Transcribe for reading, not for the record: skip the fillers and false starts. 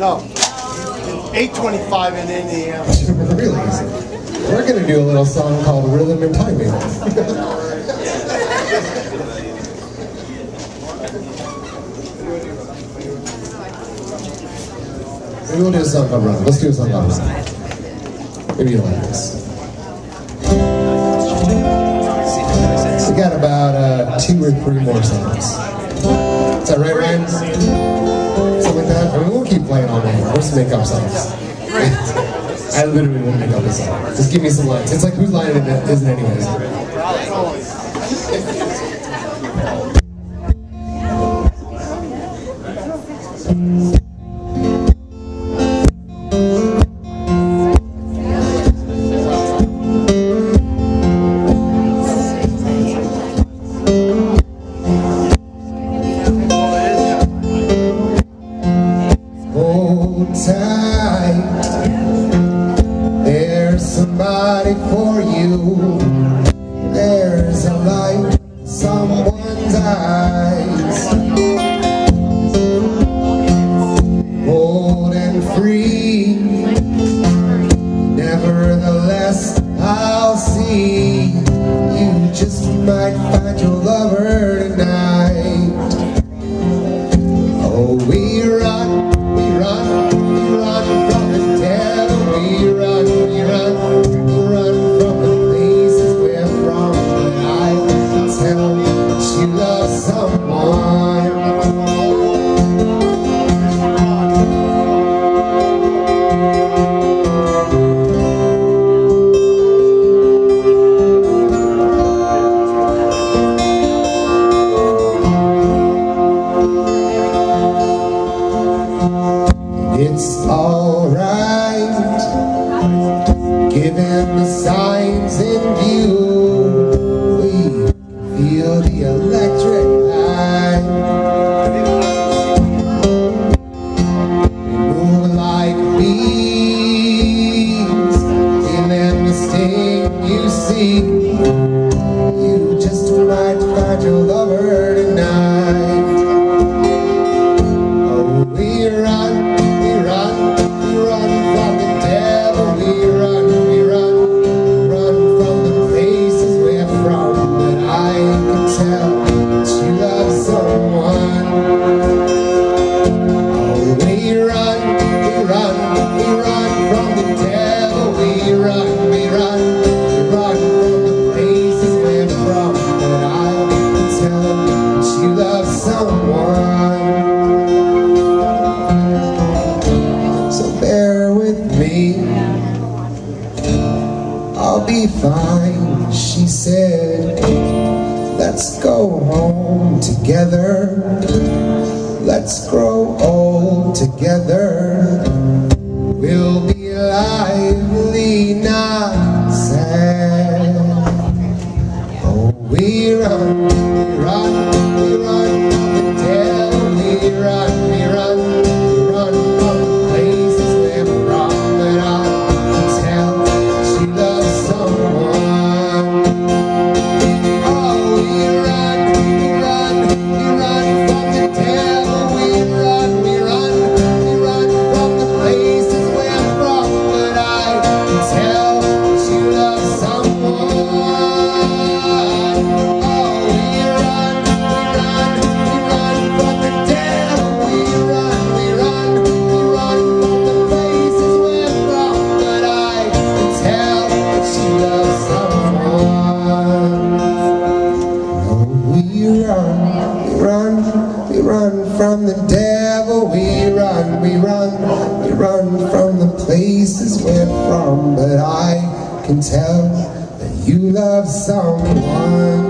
No. 8:25 in Indiana. Really easy. We're going to do a little song called Rhythm and Timing. We will do a song called Rhythm. Let's do a song called Rhythm. Maybe you don't like this. We got about 2 or 3 more songs. Is that right, Ryan? Something like that? I mean, we'll keep playing all night. We'll just make up songs. I literally won't make up a song. Just give me some lines. It's like, whose line it isn't anyways? But I can tell that you love someone.